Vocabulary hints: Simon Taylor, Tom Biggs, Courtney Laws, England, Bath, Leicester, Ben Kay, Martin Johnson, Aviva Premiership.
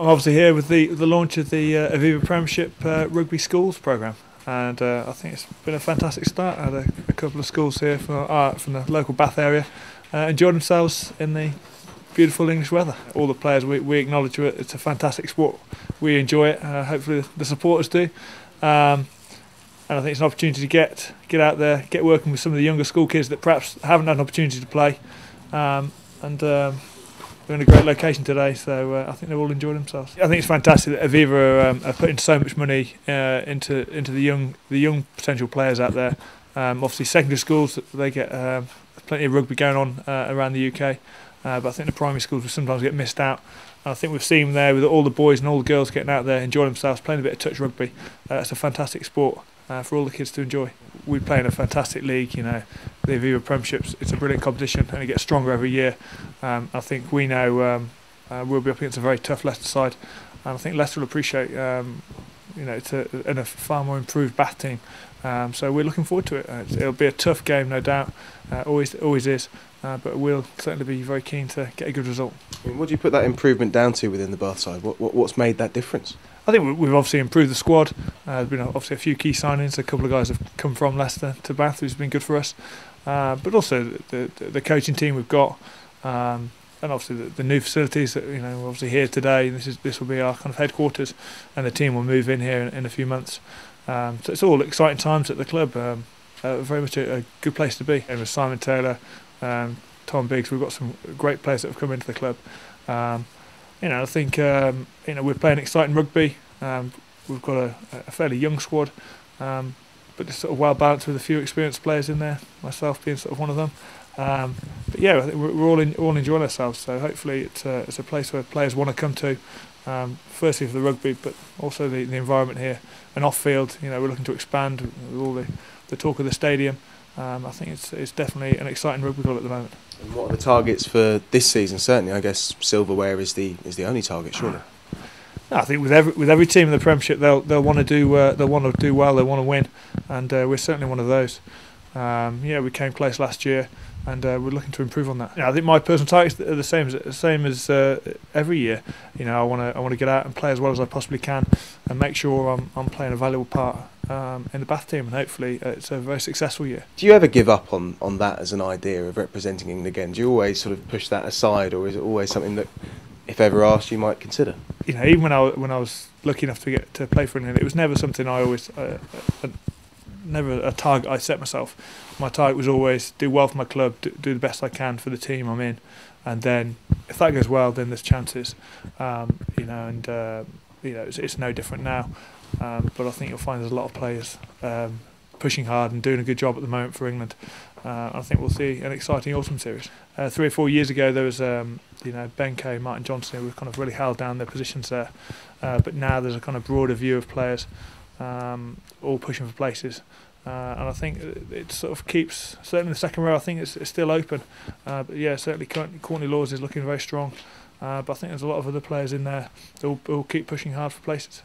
I'm obviously here with the launch of the Aviva Premiership Rugby Schools programme, and I think it's been a fantastic start. I had a couple of schools here from the local Bath area enjoyed themselves in the beautiful English weather. All the players we acknowledge it's a fantastic sport. We enjoy it. Hopefully the supporters do, and I think it's an opportunity to get out there, get working with some of the younger school kids that perhaps haven't had an opportunity to play, We're in a great location today, so I think they've all enjoyed themselves. I think it's fantastic that Aviva are putting so much money into the young potential players out there. Obviously, secondary schools, they get plenty of rugby going on around the UK, but I think the primary schools will sometimes get missed out. And I think we've seen them there with all the boys and all the girls getting out there, enjoying themselves, playing a bit of touch rugby. It's a fantastic sport for all the kids to enjoy. We play in a fantastic league, you know. The Aviva Premierships, it's a brilliant competition and it gets stronger every year. I think we know we'll be up against a very tough Leicester side, and I think Leicester will appreciate you know, it's a far more improved Bath team. So we're looking forward to it. It'll be a tough game, no doubt. Always is, but we'll certainly be very keen to get a good result. What do you put that improvement down to within the Bath side? What's made that difference? I think we've obviously improved the squad. There's been obviously a few key signings. A couple of guys have come from Leicester to Bath, who's been good for us. But also the coaching team we've got, and obviously the new facilities that, you know, we're obviously here today. This will be our kind of headquarters, and the team will move in here in a few months. So it's all exciting times at the club. Very much a good place to be. And with Simon Taylor, Tom Biggs, we've got some great players that have come into the club. You know, I think you know, we're playing exciting rugby. We've got a fairly young squad, but it's sort of well balanced with a few experienced players in there. Myself being sort of one of them. But yeah, I think we're all enjoying ourselves. So hopefully it's a place where players want to come to. Firstly for the rugby, but also the environment here and off field. You know, we're looking to expand with all the talk of the stadium. I think it's definitely an exciting rugby club at the moment. And what are the targets for this season? Certainly, I guess silverware is the only target, surely. No, I think with every team in the Premiership, they'll want to do well, they want to win, and we're certainly one of those. Yeah, we came close last year, and we're looking to improve on that. Yeah, I think my personal targets are the same as every year. You know, I want to get out and play as well as I possibly can, and make sure I'm playing a valuable part in the Bath team, and hopefully it's a very successful year. Do you ever give up on that as an idea of representing England again? Do you always sort of push that aside, or is it always something that, if ever asked, you might consider? You know, even when I was lucky enough to get to play for England, it was never something I always. Never a target I set myself. My target was always do well for my club, do the best I can for the team I'm in, and then if that goes well, then there's chances. You know, and you know, it's no different now. But I think you'll find there's a lot of players pushing hard and doing a good job at the moment for England. I think we'll see an exciting autumn series. 3 or 4 years ago, there was you know, Ben Kay, Martin Johnson, who were kind of really held down their positions there. But now there's a kind of broader view of players. All pushing for places, and I think it sort of keeps, certainly the second row, I think it's still open, but yeah, certainly Courtney Laws is looking very strong, but I think there's a lot of other players in there who'll keep pushing hard for places.